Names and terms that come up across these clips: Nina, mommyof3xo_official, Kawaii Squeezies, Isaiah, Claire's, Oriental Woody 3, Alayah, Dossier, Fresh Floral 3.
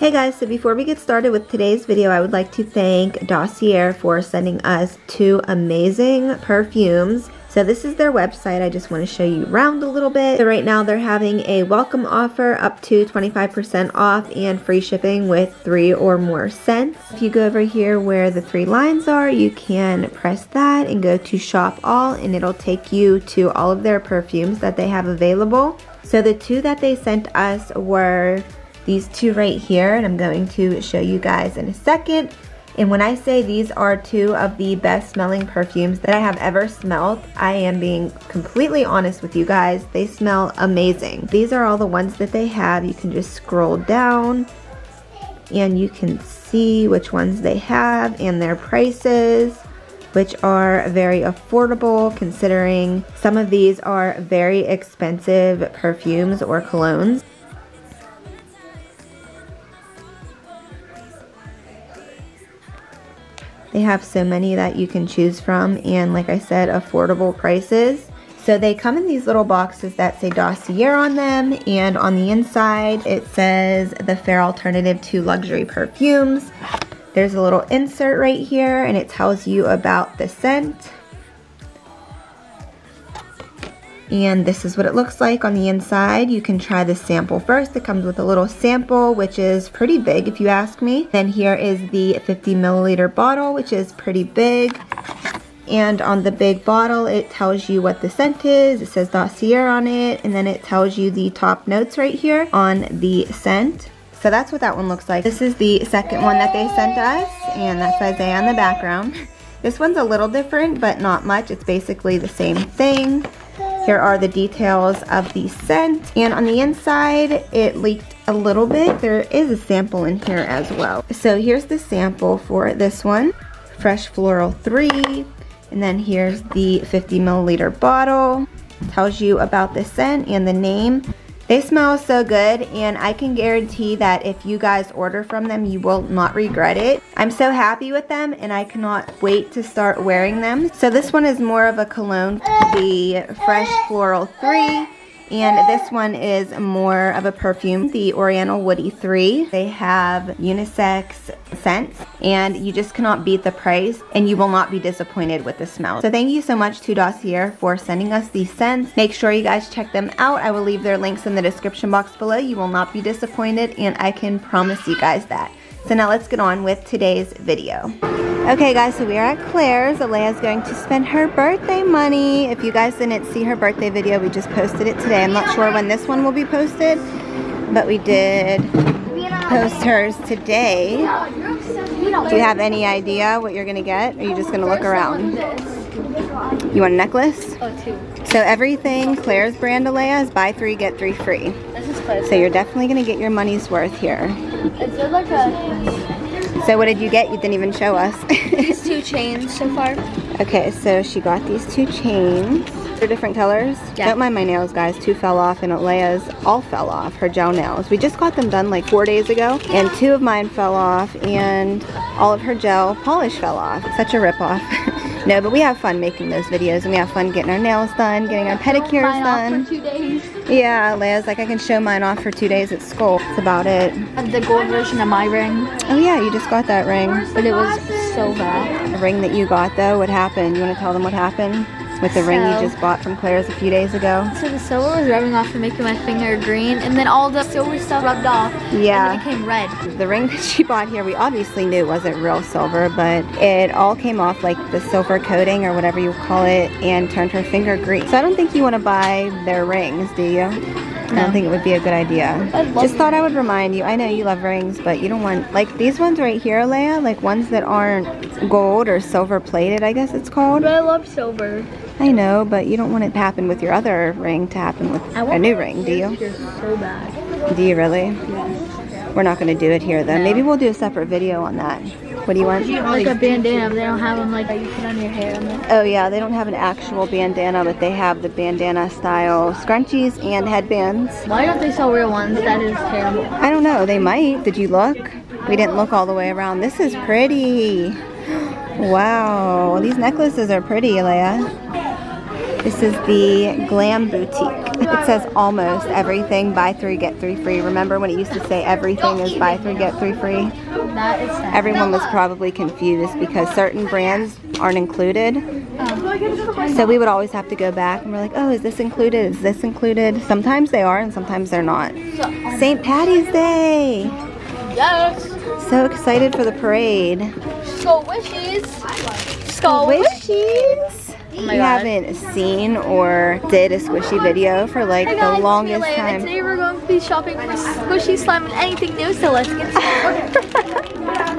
Hey guys, so before we get started with today's video, I would like to thank Dossier for sending us two amazing perfumes. So this is their website. I just want to show you around a little bit. So right now they're having a welcome offer up to 25% off and free shipping with 3 or more scents. If you go over here where the 3 lines are, you can press that and go to shop all, and it'll take you to all of their perfumes that they have available. So the two that they sent us were these two right here, and I'm going to show you guys in a second. And when I say these are two of the best smelling perfumes that I have ever smelled, I am being completely honest with you guys. They smell amazing. These are all the ones that they have. You can just scroll down and you can see which ones they have and their prices, which are very affordable considering some of these are very expensive perfumes or colognes. They have so many that you can choose from, and like I said, affordable prices. So they come in these little boxes that say Dossier on them, and on the inside it says the fair alternative to luxury perfumes. There's a little insert right here and it tells you about the scent. And this is what it looks like on the inside. You can try the sample first. It comes with a little sample, which is pretty big if you ask me. Then here is the 50 milliliter bottle, which is pretty big. And on the big bottle, it tells you what the scent is. It says Dossier on it. And then it tells you the top notes right here on the scent. So that's what that one looks like. This is the second one that they sent us. And that's Isaiah in the background. This one's a little different, but not much. It's basically the same thing. Here are the details of the scent, and on the inside it leaked a little bit. There is a sample in here as well. So here's the sample for this one, Fresh Floral 3, and then here's the 50 milliliter bottle. It tells you about the scent and the name. They smell so good, and I can guarantee that if you guys order from them, you will not regret it. I'm so happy with them, and I cannot wait to start wearing them. So this one is more of a cologne, the Fresh Floral 3, and this one is more of a perfume, the Oriental Woody 3. They have unisex scents, and you just cannot beat the price, and you will not be disappointed with the smell. So thank you so much to Dossier for sending us these scents. Make sure you guys check them out. I will leave their links in the description box below. You will not be disappointed, and I can promise you guys that. So now let's get on with today's video. Okay guys, so we are at Claire's. Alayah's going to spend her birthday money. If you guys didn't see her birthday video, we just posted it today. I'm not sure when this one will be posted, but we did post hers today. Do you have any idea what you're gonna get? Or are you just gonna look around? You want a necklace? Oh, 2. So everything Claire's brand, Alayah, is buy 3, get 3 free. So you're definitely gonna get your money's worth here. So what did you get? You didn't even show us. These 2 chains so far. Okay, so she got these 2 chains. They're different colors. Yeah. Don't mind my nails, guys. 2 fell off, and Alayah's all fell off, her gel nails. We just got them done like 4 days ago, and 2 of mine fell off, and all of her gel polish fell off. Such a ripoff. No, but we have fun making those videos, and we have fun getting our nails done, getting our pedicures done. Off for 2 days. Yeah, Alayah's like, I can show mine off for 2 days at school. That's about it. And the gold version of my ring. Oh yeah, you just got that ring. But it was so bad. The ring that you got though, what happened? You want to tell them what happened? With the ring you just bought from Claire's a few days ago. So the silver was rubbing off and making my finger green, and then all the silver stuff rubbed off. Yeah. And then it came red. The ring that she bought here, we obviously knew it wasn't real silver, but it all came off like the silver coating or whatever you call it, and turned her finger green. So I don't think you want to buy their rings, do you? No. I don't think it would be a good idea. Just thought I would remind you. I know you love rings, but you don't want, like these ones right here, Alayah, like ones that aren't gold or silver plated, I guess it's called. But I love silver. I know, but you don't want it to happen with your other ring to happen with a new ring, do you? So bad. Do you really? Yes. We're not going to do it here, though. No. Maybe we'll do a separate video on that. What do you want? Like a bandana. They don't have them like that you put on your hair. Oh, yeah. They don't have an actual bandana, but they have the bandana-style scrunchies and headbands. Why don't they sell real ones? That is terrible. I don't know. They might. Did you look? We didn't look all the way around. This is pretty. Wow. These necklaces are pretty, Alayah. This is the Glam Boutique. It says almost everything, buy three, get three free. Remember when it used to say everything is buy three, get three free? That is sad. Everyone was probably confused because certain brands aren't included. So we would always have to go back and we're like, oh, is this included? Is this included? Sometimes they are and sometimes they're not. St. Patty's Day! Yes! So excited for the parade. Skull wishes! Skull wishes! Oh we haven't seen or did a squishy video for like the longest time. And today we're going to be shopping for squishy slime and anything new, so let's get started.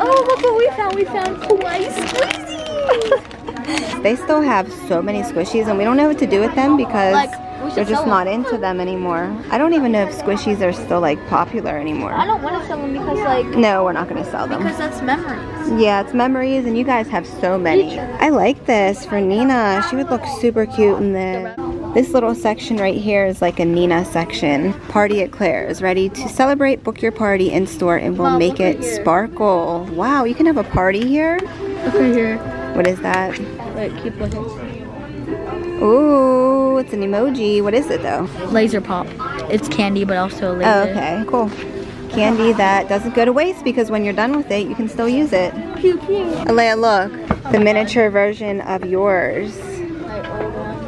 Oh, look what we found. We found Kawaii Squeezies. They still have so many squishies and we don't know what to do with them because they're just not into them anymore. I don't even know if squishies are still like popular anymore. I don't want to sell them because like... No, we're not going to sell them. Because that's memories. Yeah, it's memories and you guys have so many. I like this for Nina. She would look super cute in this. This little section right here is like a Nina section. Party at Claire's. Ready to celebrate, book your party in store and we'll make it sparkle. Wow, you can have a party here? Look right here. What is that? Wait, keep looking. Ooh. It's an emoji. What is it though? Laser pop. It's candy but also laser. Oh, okay, cool. Candy that doesn't go to waste because when you're done with it, you can still use it. Alayah, look. The miniature version of yours.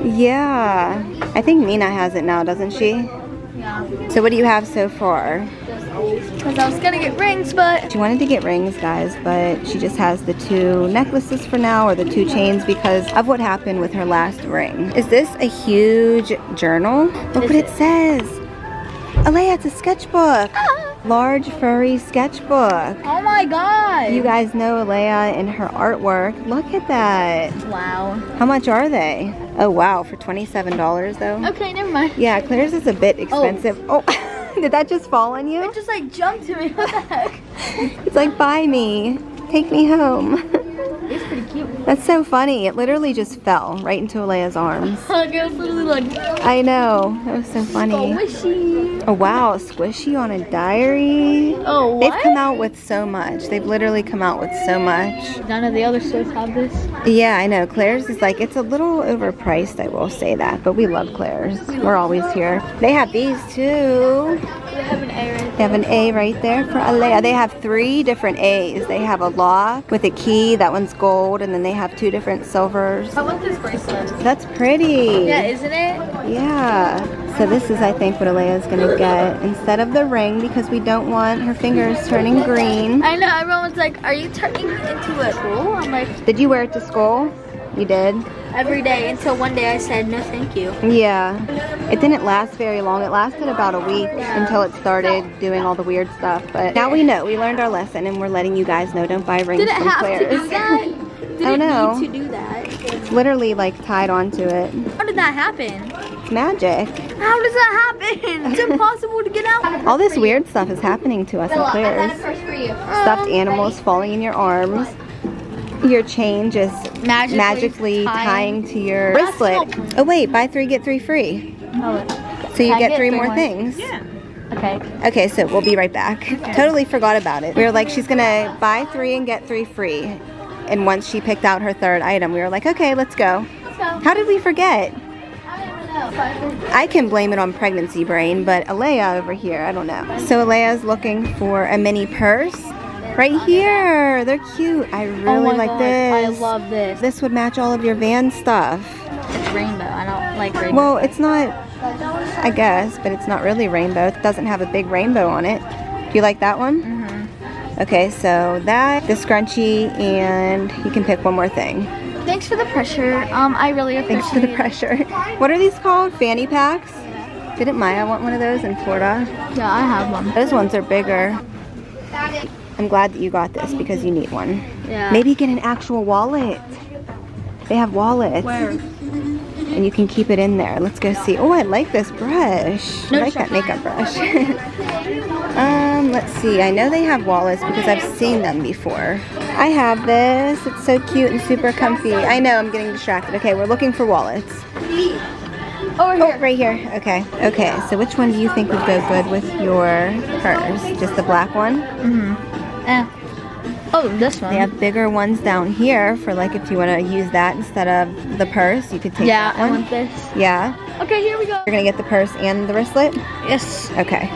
Yeah. I think Nina has it now, doesn't she? Yeah. So what do you have so far? Because I was going to get rings, but... She wanted to get rings, guys, but she just has the two necklaces for now, or the two chains, because of what happened with her last ring. Is this a huge journal? Look what it says. Alayah, it's a sketchbook. Large, furry sketchbook. Oh, my God. You guys know Alayah and her artwork. Look at that. Wow. How much are they? Oh, wow. For $27, though? Okay, never mind. Yeah, Claire's is a bit expensive. Oh. Did that just fall on you? It just like jumped to me. What the heck? It's like, buy me. Take me home. It's pretty cute. That's so funny. It literally just fell right into Alayah's arms. Oh, girl, it's literally like... I know. That was so funny. Squishy. Oh, wow. Squishy on a diary. Oh, what? They've come out with so much. They've literally come out with so much. None of the other stores have this. Yeah, I know. Claire's is like, it's a little overpriced, I will say that. But we love Claire's. We're always here. They have these, too. They have an A right there. They have an A right there for Alayah. They have three different A's. They have a lock with a key. That one's gold. And then they have two different silvers. I want this bracelet. That's pretty. Yeah, isn't it? Yeah. So this is, I think, what Alayah's going to get instead of the ring because we don't want her fingers turning green. I know. Everyone was like, are you turning into a school? I'm like... Did you wear it to school? You did? Every day until one day I said no thank you. Yeah. It didn't last very long. It lasted about a week until it started doing all the weird stuff. But now we know. We learned our lesson and we're letting you guys know. Don't buy rings from Claire's. Did it have to do that? Did it need to do that? It's literally like tied onto it. How did that happen? It's magic. How does that happen? It's impossible to get out. All this weird stuff is happening to us at Claire's. Stuffed animals falling in your arms. Your chain just magically tying to your bracelet. Oh wait, buy three, get three free. Oh, so you get three more things. Yeah. Okay. Okay, so we'll be right back. Okay. Totally forgot about it. We were like, she's gonna buy three and get three free. And once she picked out her third item, we were like, okay, let's go. Let's go. How did we forget? I can blame it on pregnancy brain, but Alayah over here, I don't know. So Alayah's looking for a mini purse. Right here. They're cute. I really like this. I love this. This would match all of your van stuff. It's rainbow. I don't like rainbow. Well, it's not, I guess, but it's not really rainbow. It doesn't have a big rainbow on it. Do you like that one? Mm-hmm. Okay, so that, the scrunchie, and you can pick one more thing. Thanks for the pressure. I really appreciate it. Thanks for the pressure. What are these called? Fanny packs? Didn't Maya want one of those in Florida? Yeah, I have one. Those ones are bigger. I'm glad that you got this because you need one. Yeah. Maybe get an actual wallet. They have wallets. Where? And you can keep it in there. Let's go see. Oh, I like this brush. No, I like that makeup brush. Let's see. I know they have wallets because I've seen them before. I have this. It's so cute and super comfy. I know. I'm getting distracted. Okay, we're looking for wallets. Oh, right here. Okay. Okay. So which one do you think would go good with your purse? Just the black one? Mm-hmm. Oh, this one. They have bigger ones down here for like if you want to use that instead of the purse, you could take that one. Yeah, I want this. Yeah. Okay, here we go. You're going to get the purse and the wristlet? Yes. Okay.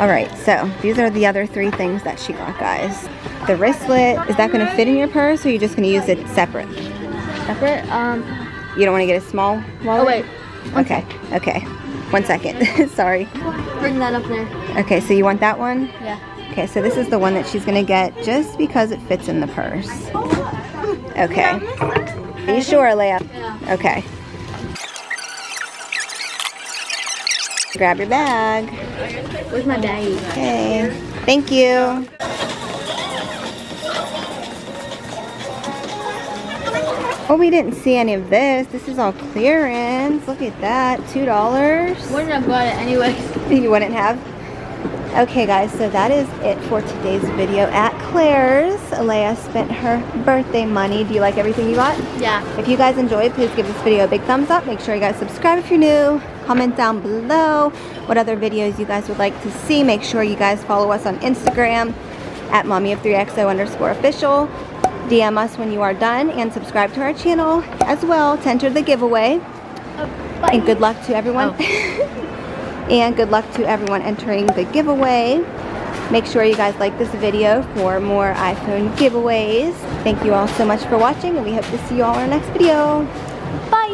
All right, so these are the other three things that she got, guys. The wristlet, is that going to fit in your purse or are you just going to use it separate? Separate? You don't want to get a small wallet? Oh, wait. Okay, okay. One second. Sorry. Bring that up there. Okay, so you want that one? Yeah. Okay, so this is the one that she's going to get just because it fits in the purse. Okay. Are you sure, Alayah? Yeah. Okay. Grab your bag. Where's my bag? Okay. Thank you. Oh, we didn't see any of this. This is all clearance. Look at that, $2. Wouldn't have bought it anyways. You wouldn't have? Okay guys, so that is it for today's video at Claire's. Alayah spent her birthday money. Do you like everything you got? Yeah. If you guys enjoyed, please give this video a big thumbs up. Make sure you guys subscribe if you're new. Comment down below what other videos you guys would like to see. Make sure you guys follow us on Instagram at mommyof3xo_official. DM us when you are done and subscribe to our channel as well to enter the giveaway. And good luck to everyone. Oh. And good luck to everyone entering the giveaway. Make sure you guys like this video for more iPhone giveaways. Thank you all so much for watching and we hope to see you all in our next video. Bye.